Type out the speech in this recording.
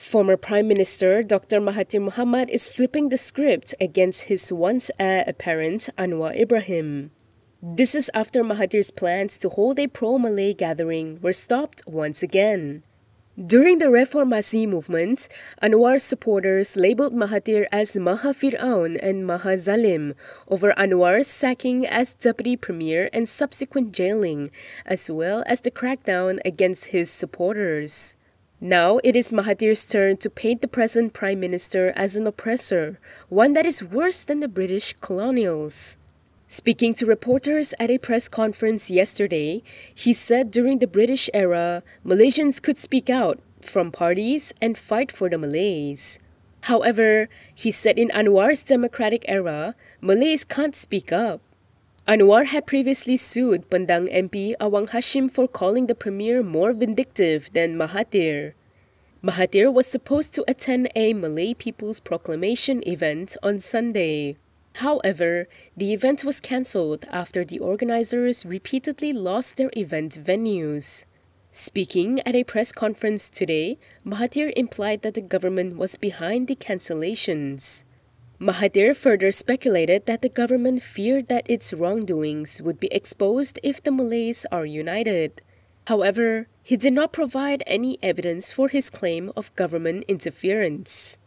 Former Prime Minister Dr. Mahathir Mohamad is flipping the script against his once heir apparent Anwar Ibrahim. This is after Mahathir's plans to hold a pro-Malay gathering were stopped once again. During the Reformasi movement, Anwar's supporters labeled Mahathir as Maha Fir'aun and Maha Zalim over Anwar's sacking as deputy premier and subsequent jailing, as well as the crackdown against his supporters. Now it is Mahathir's turn to paint the present prime minister as an oppressor, one that is worse than the British colonials. Speaking to reporters at a press conference yesterday, he said during the British era, Malaysians could speak out from parties and fight for the Malays. However, he said in Anwar's democratic era, Malays can't speak up. Anwar had previously sued Pendang MP Awang Hashim for calling the premier more vindictive than Mahathir. Mahathir was supposed to attend a Malay People's Proclamation event on Sunday. However, the event was cancelled after the organizers repeatedly lost their event venues. Speaking at a press conference today, Mahathir implied that the government was behind the cancellations. Mahathir further speculated that the government feared that its wrongdoings would be exposed if the Malays are united. However, he did not provide any evidence for his claim of government interference.